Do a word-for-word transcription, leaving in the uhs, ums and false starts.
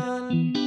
None.